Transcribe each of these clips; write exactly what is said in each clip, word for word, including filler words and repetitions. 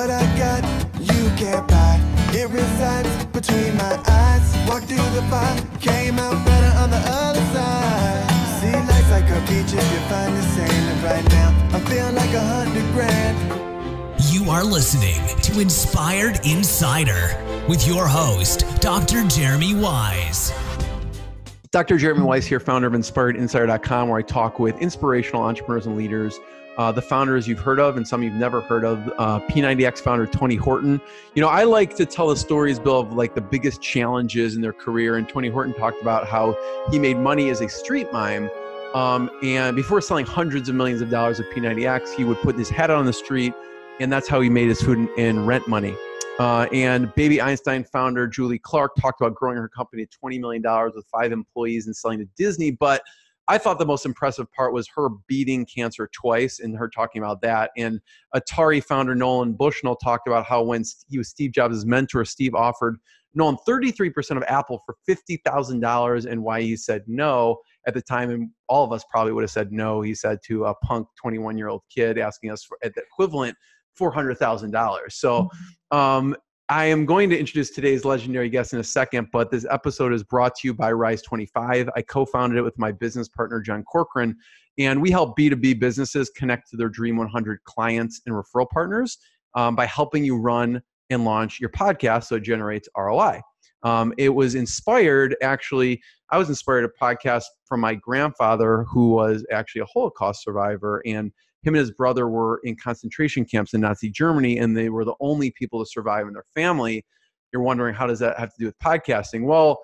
What I got, you can't buy. It resides between my eyes. Walked through the fire, came out better on the other side. See, life's like a beach if you find the sailing right now. I'm feeling like a hundred grand. You are listening to Inspired Insider with your host, Doctor Jeremy Weisz. Doctor Jeremy Weisz here, founder of inspired insider dot com, where I talk with inspirational entrepreneurs and leaders. Uh, the founders you've heard of and some you've never heard of, uh, P ninety X founder Tony Horton. You know, I like to tell the stories, Bill, of like the biggest challenges in their career. And Tony Horton talked about how he made money as a street mime. Um, and before selling hundreds of millions of dollars of P ninety X, he would put his hat on the street. And that's how he made his food and rent money. Uh, and Baby Einstein founder Julie Clark talked about growing her company to twenty million dollars with five employees and selling to Disney. But I thought the most impressive part was her beating cancer twice and her talking about that. And Atari founder Nolan Bushnell talked about how when he was Steve Jobs' mentor, Steve offered Nolan thirty-three percent of Apple for fifty thousand dollars and why he said no at the time. And all of us probably would have said no, he said, to a punk twenty-one-year-old kid asking us for, at the equivalent, four hundred thousand dollars. So um, I am going to introduce today's legendary guest in a second, but this episode is brought to you by rise twenty-five. I co-founded it with my business partner, John Corcoran, and we help B two B businesses connect to their Dream one hundred clients and referral partners um, by helping you run and launch your podcast so it generates R O I. Um, it was inspired, actually, I was inspired a podcast from my grandfather, who was actually a Holocaust survivor, and him and his brother were in concentration camps in Nazi Germany, and they were the only people to survive in their family. You're wondering, how does that have to do with podcasting? Well,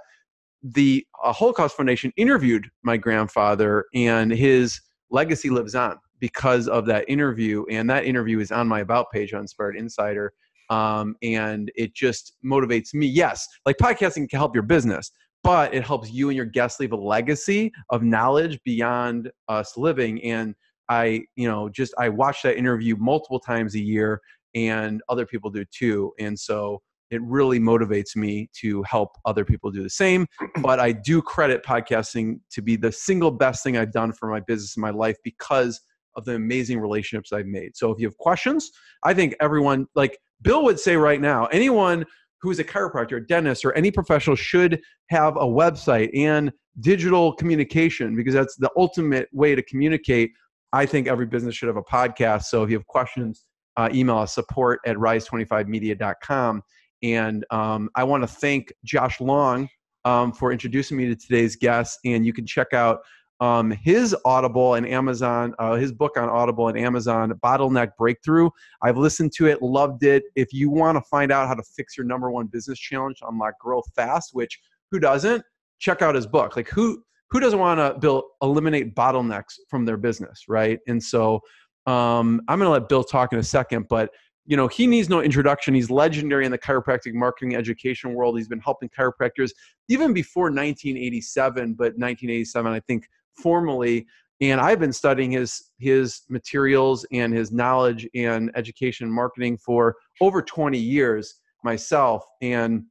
the uh, Holocaust Foundation interviewed my grandfather, and his legacy lives on because of that interview. And that interview is on my About page on Inspired Insider. Um, and it just motivates me. Yes, like podcasting can help your business, but it helps you and your guests leave a legacy of knowledge beyond us living. And I, you know, just, I watch that interview multiple times a year, and other people do too. And so it really motivates me to help other people do the same. But I do credit podcasting to be the single best thing I've done for my business in my life because of the amazing relationships I've made. So if you have questions, I think everyone, like Bill would say right now, anyone who is a chiropractor, a dentist, or any professional should have a website and digital communication, because that's the ultimate way to communicate. I think every business should have a podcast. So if you have questions, uh, email us, support at rise twenty-five media dot com. And um, I want to thank Josh Long um, for introducing me to today's guest. And you can check out um, his Audible and Amazon, uh, his book on Audible and Amazon, Bottleneck Breakthrough. I've listened to it, loved it. If you want to find out how to fix your number one business challenge to unlock growth fast, which who doesn't, check out his book. Like who... Who doesn't want to, Bill, eliminate bottlenecks from their business, right? And so um, I'm going to let Bill talk in a second, but you know, he needs no introduction. He's legendary in the chiropractic marketing education world. He's been helping chiropractors even before nineteen eighty-seven, but nineteen eighty-seven, I think, formally. And I've been studying his, his materials and his knowledge and education and marketing for over twenty years myself. And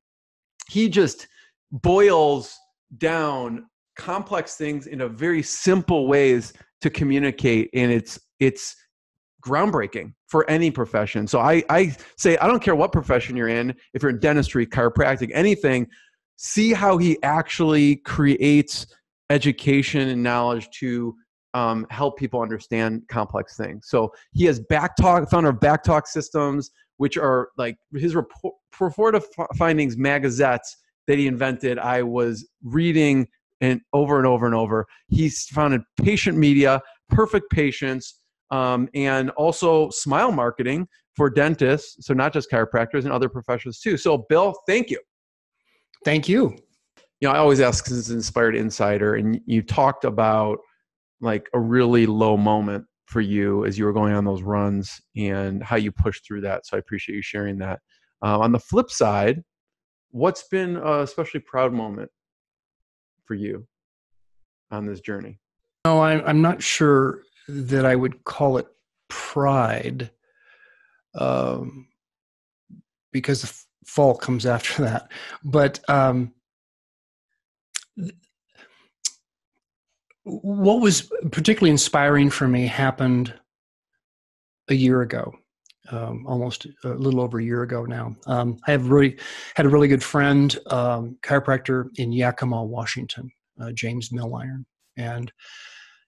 he just boils down complex things in a very simple ways to communicate. And it's, it's groundbreaking for any profession. So I, I say, I don't care what profession you're in, if you're in dentistry, chiropractic, anything, see how he actually creates education and knowledge to um, help people understand complex things. So he has Backtalk, founder of Backtalk Systems, which are like his report, report of findings, magazettes that he invented. I was reading and over and over and over. He's founded Patient Media, Perfect Patients, um, and also Smile Marketing for dentists, so not just chiropractors and other professionals too. So Bill, thank you. Thank you. You know, I always ask, because it's an Inspired Insider, and you talked about like a really low moment for you as you were going on those runs and how you pushed through that. So I appreciate you sharing that. Um, on the flip side, what's been a especially proud moment for you on this journey? No, I'm, I'm not sure that I would call it pride, um, because the fall comes after that. But um, what was particularly inspiring for me happened a year ago. um, almost a little over a year ago now. Um, I have really had a really good friend, um, chiropractor in Yakima, Washington, uh, James Milliron, and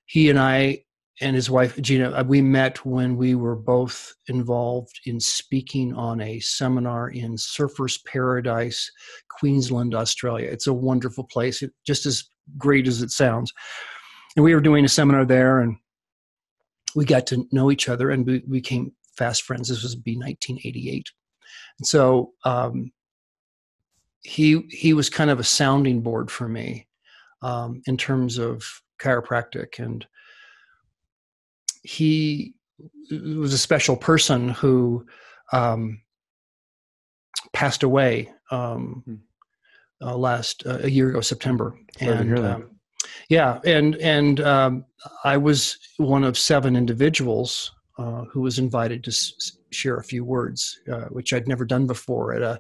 he and I and his wife Gina, we met when we were both involved in speaking on a seminar in Surfers Paradise, Queensland, Australia. It's a wonderful place, it, just as great as it sounds. And we were doing a seminar there, and we got to know each other, and we became fast friends. This was nineteen eighty-eight, and so um, he he was kind of a sounding board for me um, in terms of chiropractic, and he was a special person who um, passed away um, uh, last uh, a year ago, September. Sorry and, to hear that. Um, Yeah, and and um, I was one of seven individuals uh, who was invited to s share a few words, uh, which I'd never done before at a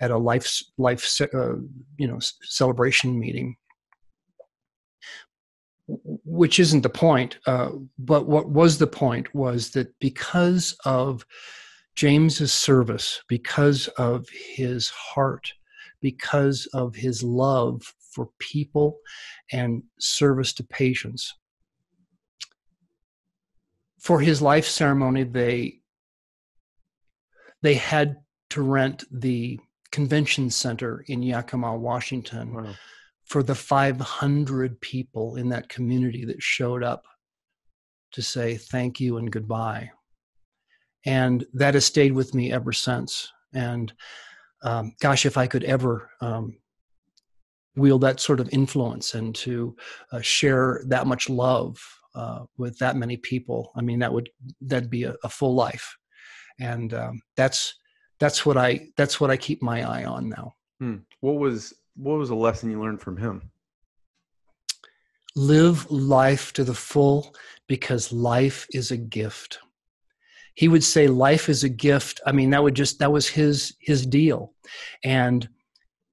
at a life life uh, you know celebration meeting, which isn't the point. Uh, but what was the point was that because of James's service, because of his heart, because of his love for people and service to patients. For his life ceremony, they they had to rent the convention center in Yakima, Washington, wow. for the five hundred people in that community that showed up to say thank you and goodbye. And that has stayed with me ever since. And um, gosh, if I could ever um, wield that sort of influence and to uh, share that much love uh, with that many people. I mean, that would that'd be a, a full life, and um, that's that's what I that's what I keep my eye on now. Hmm. What was what was the lesson you learned from him? Live life to the full, because life is a gift. He would say, "Life is a gift." I mean, that would just that was his his deal, and.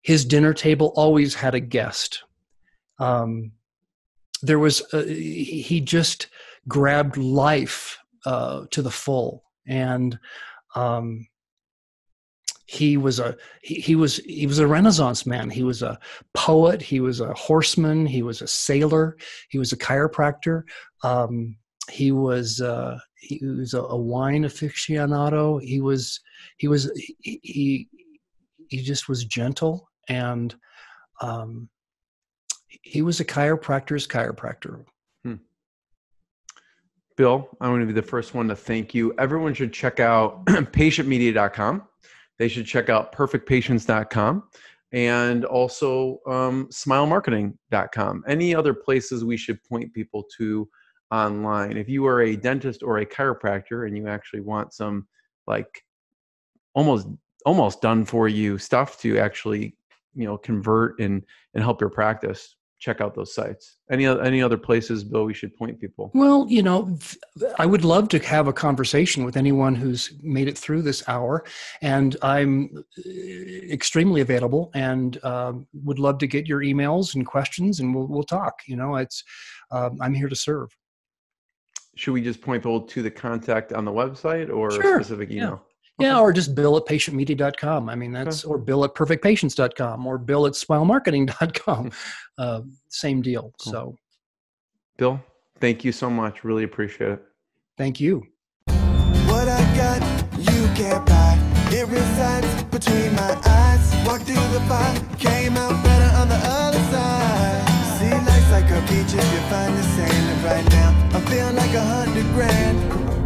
His dinner table always had a guest. Um, there was, a, he just grabbed life uh, to the full, and um, he was a he, he was he was a Renaissance man. He was a poet. He was a horseman. He was a sailor. He was a chiropractor. Um, he was uh, he was a, a wine aficionado. He was he was he he, he just was gentle. And um, he was a chiropractor's chiropractor. Hmm. Bill, I'm going to be the first one to thank you. Everyone should check out patient media dot com. They should check out perfect patients dot com and also um, smile marketing dot com. Any other places we should point people to online. If you are a dentist or a chiropractor and you actually want some like almost almost done for you stuff to actually, you know, convert and, and help your practice, check out those sites. Any other, any other places, Bill, we should point people? Well, you know, I would love to have a conversation with anyone who's made it through this hour, and I'm extremely available, and uh, would love to get your emails and questions, and we'll, we'll talk, you know, it's, uh, I'm here to serve. Should we just point people to the contact on the website or sure. a specific email? Yeah. Yeah, or just Bill at patient media dot com. I mean, that's, okay. or Bill at perfect patients dot com, or Bill at smile marketing dot com. Uh, same deal. Cool. So, Bill, thank you so much. Really appreciate it. Thank you. What I got, you can't buy. It resides between my eyes. Walked through the fire, came out better on the other side. See, life's like a beach if you find the sand. And right now, I'm feeling like a hundred grand.